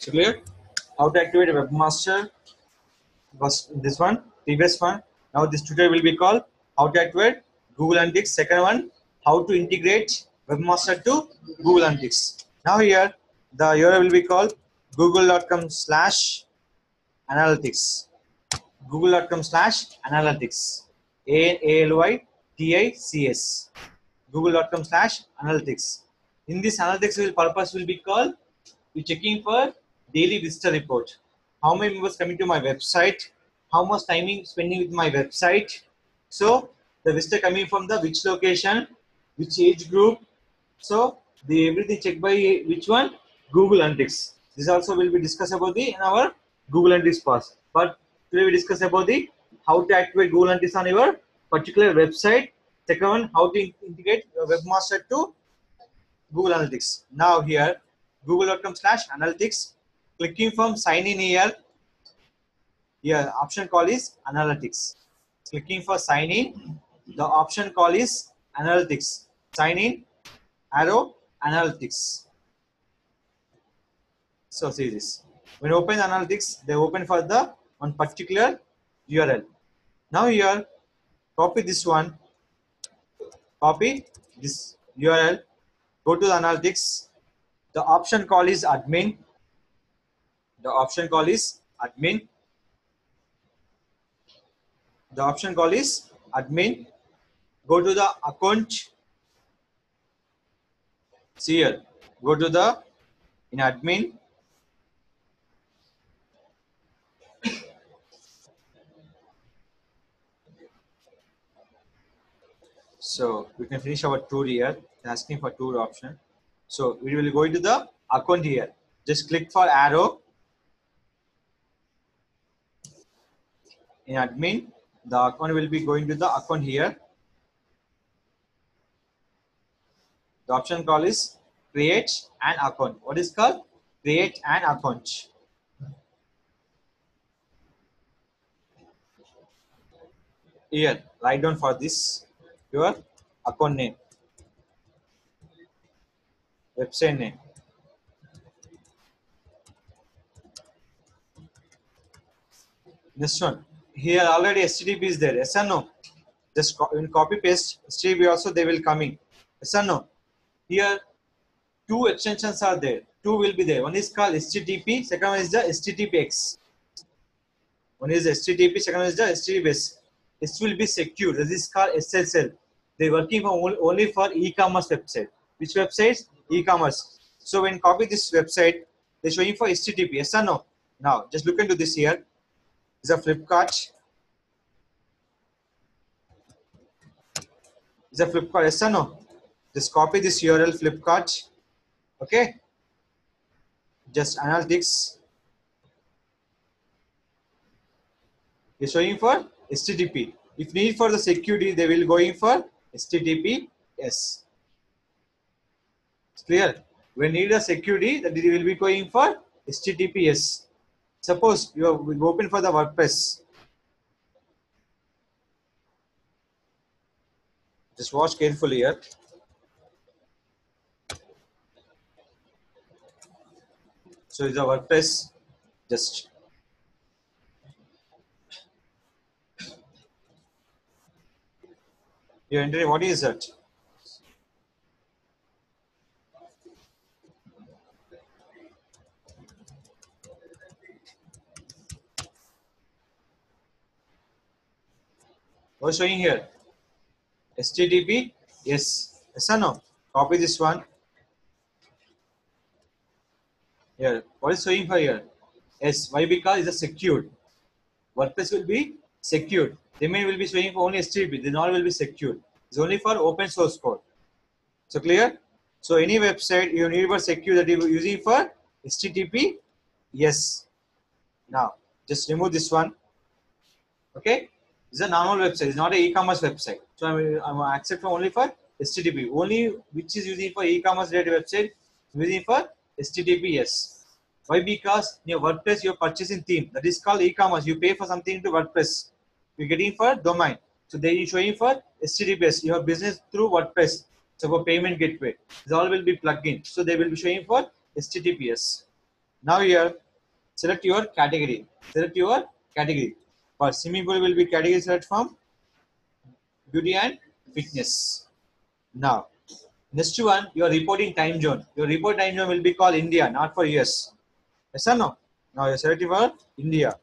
So clear? How to activate a webmaster was this one, previous one. Now this tutorial will be called how to activate Google Analytics. Second one, how to integrate webmaster to Google Analytics. Now here the URL will be called google.com/analytics. Google.com/analytics. ALYTICS. Google.com/analytics. In this analytics will purpose will be called you checking for daily visitor report. How many members coming to my website? How much time spending with my website? So the visitor coming from the which location, which age group. So the everything checked by which one? Google Analytics. This also will be discussed about the in our Google Analytics pass. But today we discuss about the how to activate Google Analytics on your particular website. Second one, how to integrate your webmaster to Google Analytics. Now here, google.com/analytics. Clicking from sign in here. Here option call is analytics. Clicking for sign in, the option call is analytics. Sign in, arrow, analytics. So see this. When open analytics, they open for the one particular URL. Now here, copy this one. Copy this URL. Go to the analytics. The option call is admin. The option call is admin. The option call is admin. Go to the account. See here. Go to the in admin. So we can finish our tour here. Asking for tour option. So we will go into the account here. Just click for arrow. In admin, the account will be going to the account here. The option call is create an account. What is called? Create an account. Here, write down for this your account name, website name. This one. Here already HTTP is there. Yes or no? Just copy paste HTTP also they will coming. Yes or no? Here two extensions are there. Two will be there. One is called HTTP. Second one is the HTTPS. One is HTTP. Second one is the HTTPS. It will be secure. This is called SSL. They working for only for e-commerce website. Which websites? E-commerce. So when copy this website, they show you for HTTP. Yes or no? Now just look into this here. It's a Flipkart. It's a Flipkart. Yes or no? Just copy this URL Flipkart. Okay. Just analytics. They're showing for HTTP. If need for the security, they will going for HTTPS. It's clear. When need a security, that they will be going for HTTPS. Suppose you are open for the WordPress. Just watch carefully here. So it's a WordPress. Just you enter what is that? What's showing here? HTTP? Yes. Yes or no? Copy this one. Here. What is showing for here? Yes. Why? Because it's a secured. WordPress will be secured. The main will be showing for only HTTP. The null will be secured. It's only for open source code. So clear? So any website you need for secure that you are using for HTTP? Yes. Now just remove this one. Okay. It's a normal website. It's not an e-commerce website. So I'm accept for only for HTTP. Only which is using for e-commerce related website, using for HTTPS. Why? Because in your WordPress you're purchasing theme. That is called e-commerce. You pay for something to WordPress. You're getting for domain. So they are showing for HTTPS. Your business through WordPress. So for payment gateway. This all will be plugged in. So they will be showing for HTTPS. Now here, select your category. Select your category. For swimming pool will be category select from beauty and fitness. Now, next one, your reporting time zone. Your report time zone will be called India, not for US. Yes or no? Now you're selecting for India.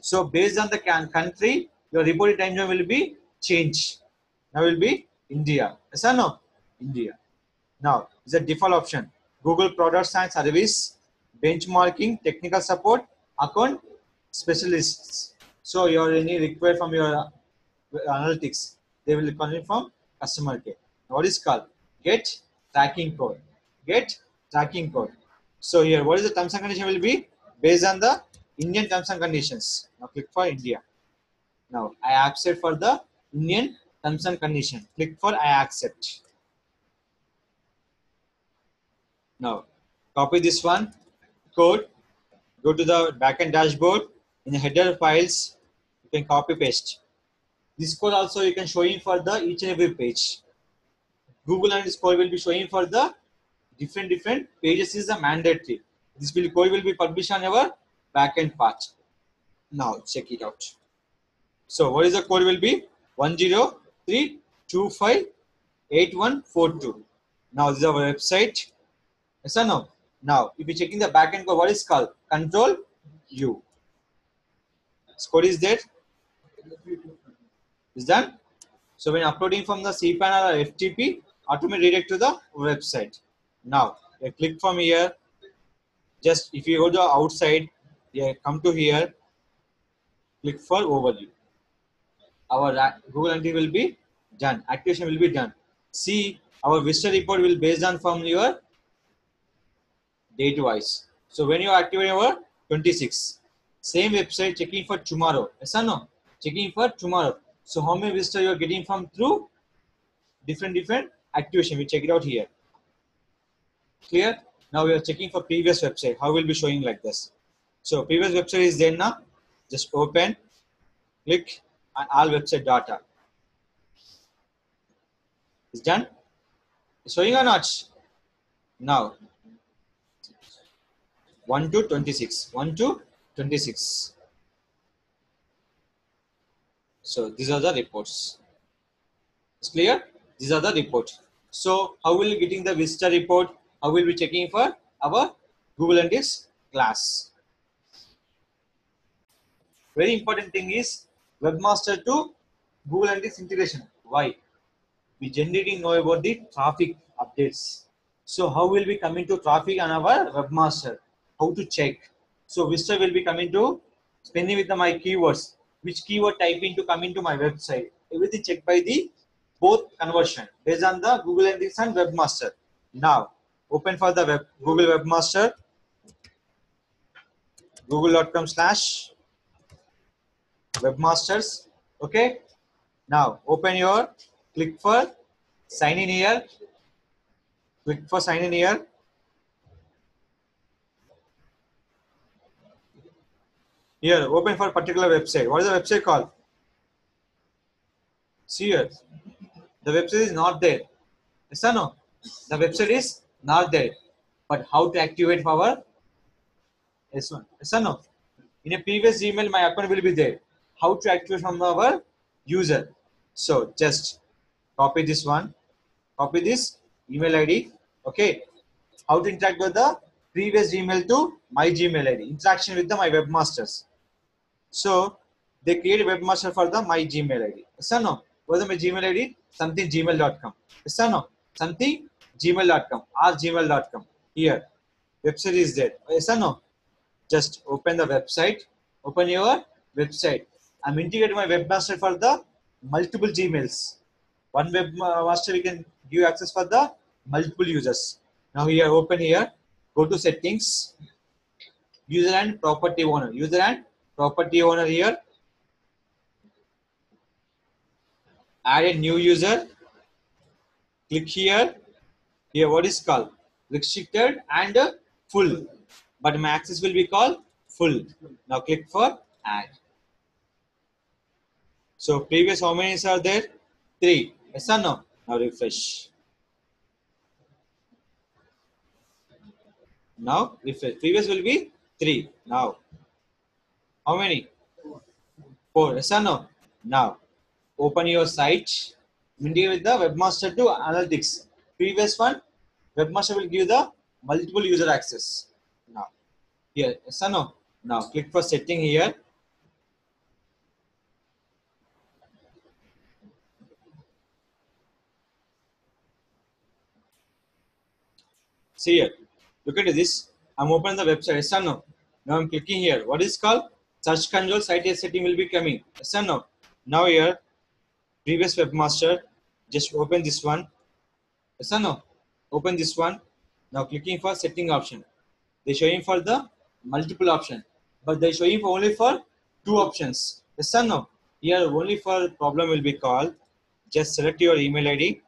So based on the country, your reporting time zone will be changed. Now will be India. Yes or no? India. Now is the default option. Google products and service, benchmarking, technical support, account specialists. So your any require from your analytics, they will connect from customer care. Now what is called? Get tracking code. Get tracking code. So here, what is the terms and condition will be based on the Indian terms and conditions. Now click for India. Now I accept for the Indian terms and condition. Click for I accept. Now copy this one code. Go to the backend dashboard. In the header files, you can copy paste. This code also you can show in for the each and every page. Google Analytics code will be showing for the different pages is the mandatory. This will code will be published on our backend part. Now check it out. So what is the code will be 103258142. Now this is our website. Yes or no? Now if you checking the backend code, what is called Control U. This code is there. Is done. So when uploading from the cPanel or FTP, automatically redirect to the website. Now, you click from here. Just if you go to outside, you come to here. Click for overview. Our Google Analytics will be done. Activation will be done. See, our visitor report will based on from your date wise. So when you activate our 26, same website checking for tomorrow. Yes or no? Checking for tomorrow. So how many visitors you are getting from through different activation? We check it out here. Clear? Now we are checking for previous website. How will be showing like this? So previous website is there now. Just open, click, and all website data. It's done. It's showing or not? Now 1 to 26. 1 to 26. So these are the reports. It's clear? These are the reports. So how will we getting the visitor report? How will we checking for our Google Analytics class? Very important thing is Webmaster to Google Analytics integration. Why? We generally know about the traffic updates. So how will we come into traffic on our Webmaster? How to check? So visitor will be coming to spending with my keywords. Which keyword typing to come into my website? Everything checked by the both conversion based on the Google Analytics and Webmaster. Now open for the Google Webmaster. Google.com/webmasters. Okay. Now open your click for sign in here. Click for sign in here. Here, open for a particular website. What is the website called? See here. The website is not there. Yes or no? The website is not there. But how to activate power? Yes or no? In a previous email, my account will be there. How to activate from our user? So just copy this one. Copy this email ID. Okay. How to interact with the previous email to my Gmail ID. Interaction with the my webmasters. So they create a webmaster for the my Gmail ID. Yes or no? What is my Gmail ID? Something gmail.com. Yes or no? Something gmail.com or gmail.com. Here, website is there. Yes or no? Just open the website. Open your website. I'm integrating my webmaster for the multiple Gmails. One webmaster we can give access for the multiple users. Now here, open here. Go to settings. User and property owner. User and property owner here. Add a new user. Click here. Here what is called? Restricted and full. But my access will be called full. Now click for add. So previous how many are there? 3. Yes or no? Now refresh. Now, if the previous will be 3. Now, how many? 4. Yes or no? Now, open your site. Mindy with the webmaster to analytics. Previous one, webmaster will give the multiple user access. Now, here, yes or no? Now, click for setting here. See here, look at this. I'm opening the website. Yes or no? Now I'm clicking here. What is called? Search control site setting will be coming. Yes or no? Now here, previous webmaster, just open this one. Yes or no? Open this one. Now clicking for setting option. They show him for the multiple option, but they show him only for 2 options. Yes or no? Here only for problem will be called. Just select your email ID.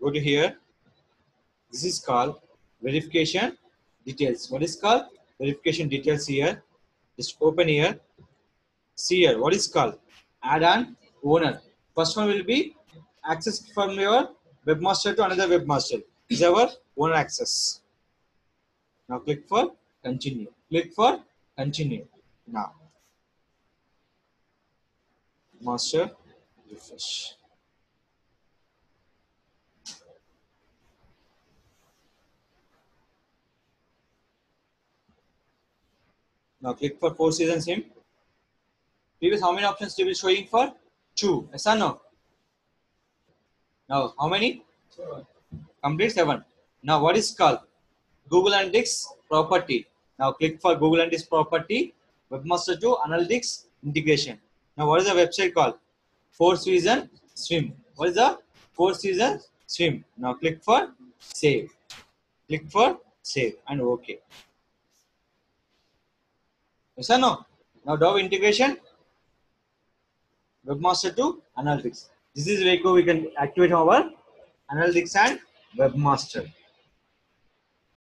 Go to here. This is called verification details. What is called? Verification details here. Just open here. See here. What is called? Add-on owner. First one will be access from your webmaster to another webmaster. This is our owner access. Now click for continue. Click for continue. Now. Master refresh. Now click for 4 Seasons Swim. Previous how many options they will show you for? 2. Yes or no? Now how many? 7. Complete 7. Now what is called? Google Analytics property. Now click for Google Analytics property. Webmaster to Analytics integration. Now what is the website called? 4 Seasons Swim. What is the 4 Seasons Swim? Now click for save. Click for save and OK. Yes or no? Now Dove integration, webmaster to analytics. This is where we can activate our analytics and webmaster.